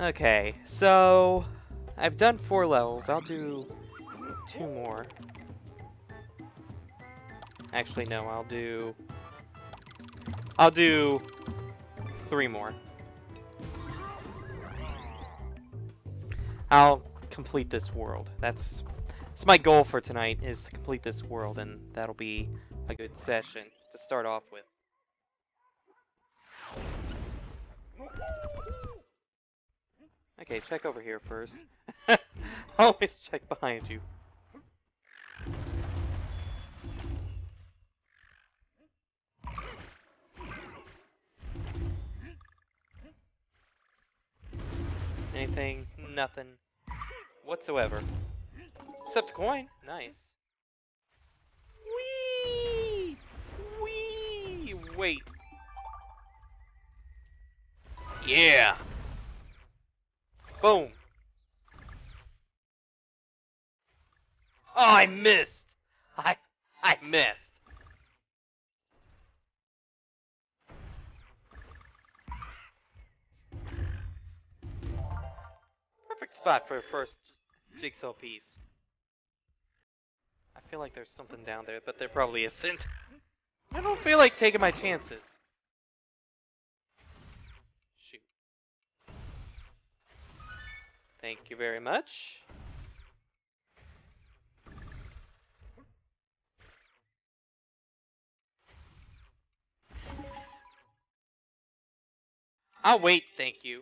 Okay, so I've done 4 levels. I'll do 2 more. Actually, no, I'll do 3 more. I'll complete this world. That's my goal for tonight, is to complete this world, and that'll be a good session to start off with. Okay, check over here first. Always check behind you. Anything? Nothing. Whatsoever. Except a coin. Nice. Whee! Whee! Wait. Yeah! Boom! Oh, I missed! I missed! Perfect spot for the first jigsaw piece. I feel like there's something down there, but there probably isn't. I don't feel like taking my chances. Thank you very much. I'll wait, thank you.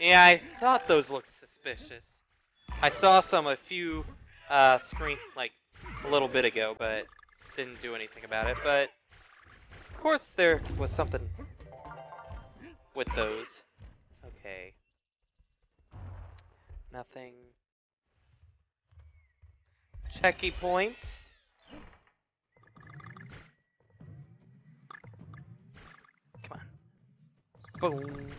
Yeah, I thought those looked suspicious. I saw a few screen, like, a little bit ago, but didn't do anything about it. But of course there was something with those. Okay. Nothing. Checky points. Come on. Boom.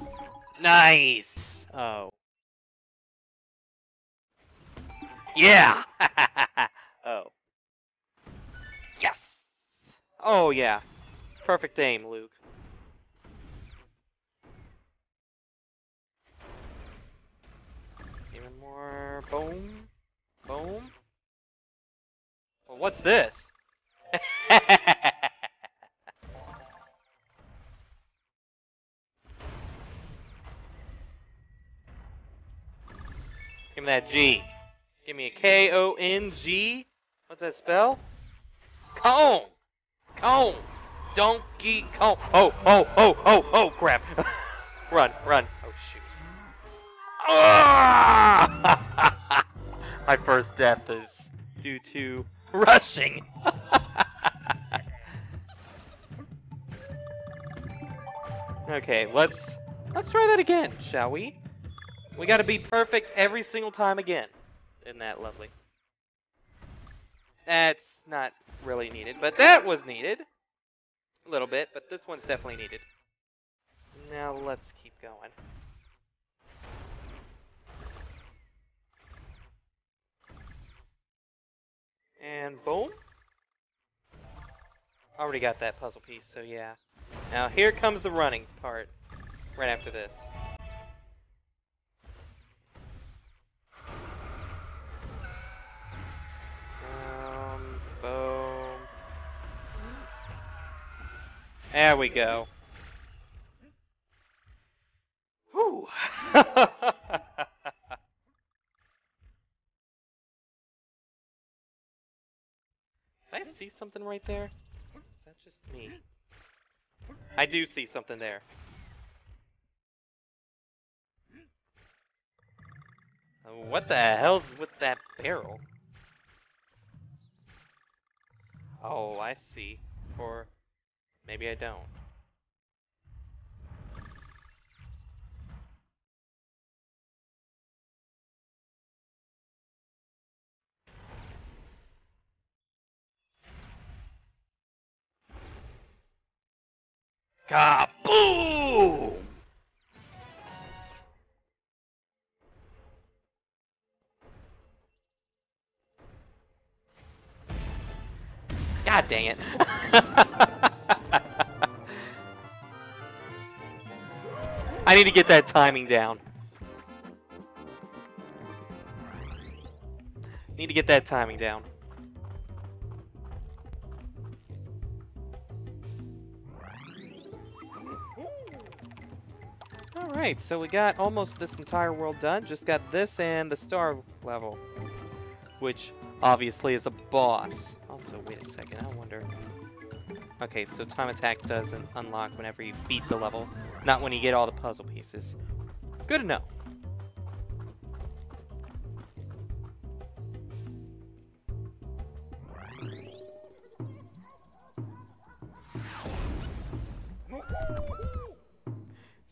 Boom. Nice. Oh. Yeah! Oh. Yes! Oh, yeah. Perfect aim, Luke. Even more. Boom. Boom. Well, what's this? Give me that G. Give me a K-O-N-G. What's that spell? Cone! Cone! Donkey Kong! Oh, oh, oh, oh, oh, crap! Run, run. Oh, shoot. Ah! My first death is due to rushing. Okay, let's try that again, shall we? We gotta be perfect every single time again. Isn't that lovely? That's not really needed, but that was needed. A little bit, but this one's definitely needed. Now let's keep going. And boom. Already got that puzzle piece, so yeah. Now here comes the running part, right after this. There we go. Whew. Did I see something right there? Is that just me? I do see something there. What the hell's with that barrel? Oh, I see. Or... maybe I don't. Kaboom! God dang it. I need to get that timing down. Need to get that timing down. Alright, so we got almost this entire world done. Just got this and the star level, which obviously is a boss. Also, wait a second, I wonder... Okay, so time attack doesn't unlock whenever you beat the level, not when you get all the puzzle pieces. Good to know.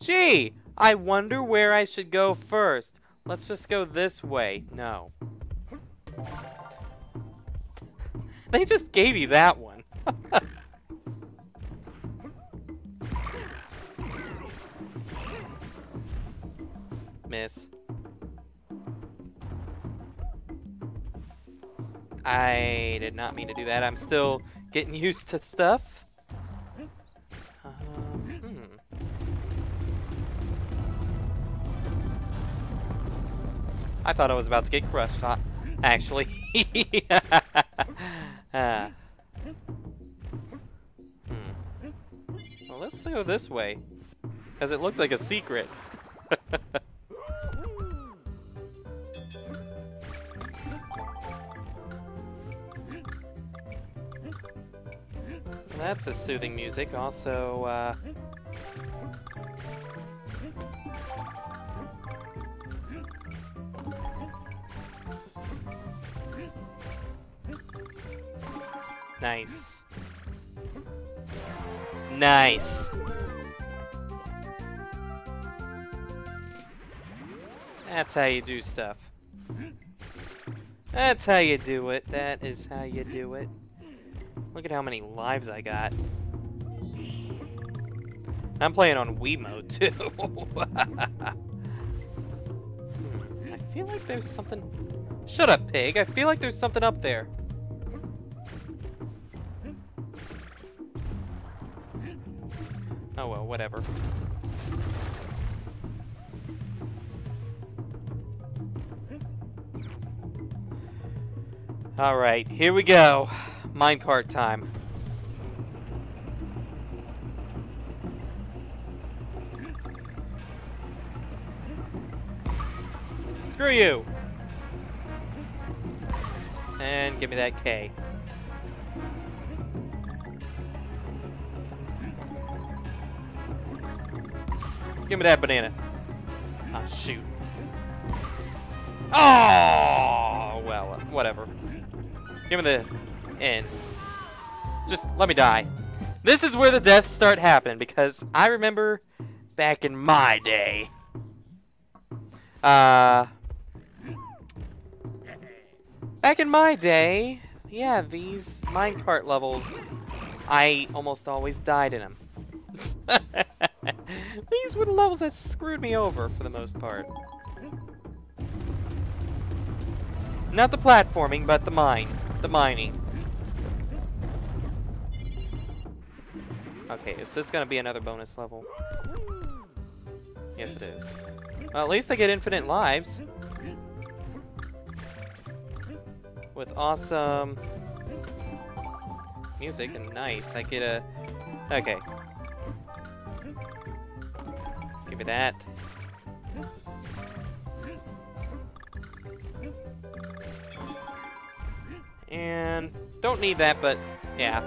Gee, I wonder where I should go first. Let's just go this way. No. They just gave you that one. Miss. I did not mean to do that. I'm still getting used to stuff. I thought I was about to get crushed, huh? Actually. Well, let's go this way, because it looks like a secret. That's a soothing music. Also, nice. Nice. That's how you do stuff. That's how you do it. That is how you do it. Look at how many lives I got. I'm playing on Wii mode, too. I feel like there's something... Shut up, pig. I feel like there's something up there. Oh, well, whatever. Alright, here we go. Minecart time. Screw you! And give me that K. Give me that banana. Oh, shoot. Oh, well, whatever. Give me the... And just let me die. This is where the deaths start happening, because I remember back in my day. Back in my day, yeah, these minecart levels, I almost always died in them. These were the levels that screwed me over for the most part. Not the platforming, but the mine. The mining. Okay, is this gonna be another bonus level? Yes, it is. Well, at least I get infinite lives. With awesome music and nice, I get a... Okay. Give me that. And... Don't need that, but... Yeah.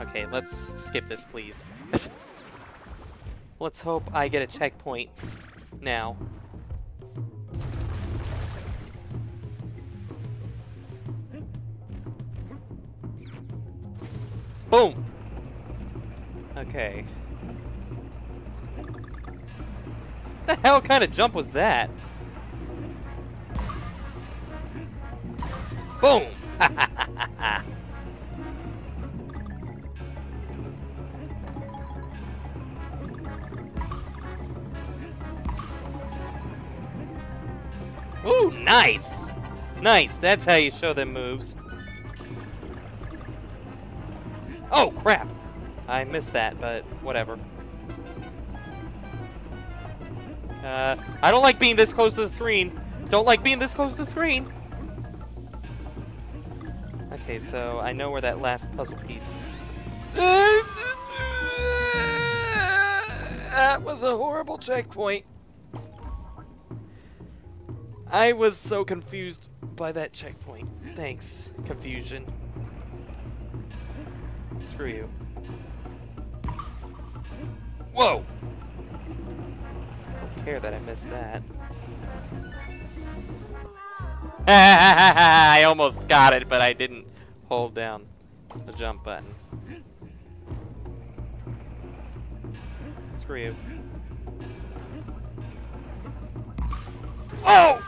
Okay, let's skip this, please. Let's hope I get a checkpoint now. Boom! Okay. What the hell kind of jump was that? Boom! Ooh, nice! Nice, that's how you show them moves. Oh, crap! I missed that, but whatever. I don't like being this close to the screen. Don't like being this close to the screen! Okay, so I know where that last puzzle piece... That was a horrible checkpoint. I was so confused by that checkpoint. Thanks, confusion. Screw you. Whoa! Don't care that I missed that. I almost got it, but I didn't hold down the jump button. Screw you. Oh!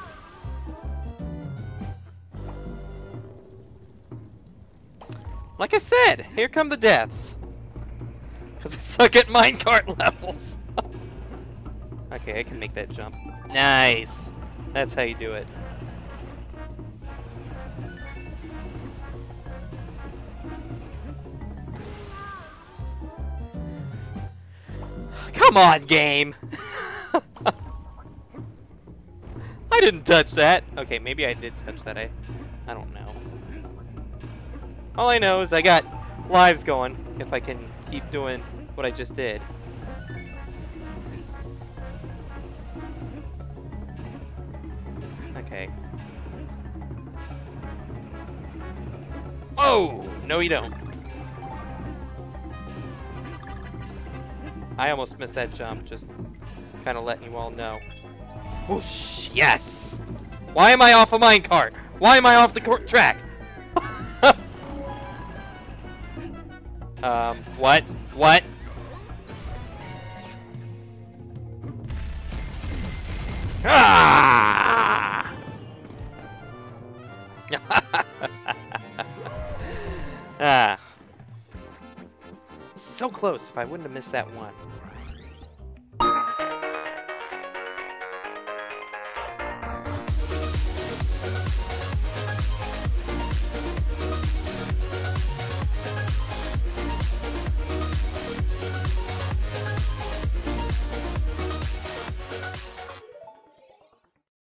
Like I said, here come the deaths. Because I suck at minecart levels. Okay, I can make that jump. Nice. That's how you do it. Come on, game! I didn't touch that! Okay, maybe I did touch that. I don't know. All I know is I got lives going if I can keep doing what I just did. Okay. Oh! No, you don't. I almost missed that jump, just kind of letting you all know. Whoosh, yes! Why am I off a minecart? Why am I off the track? What? What? Ah! Ah. So close if I wouldn't have missed that one.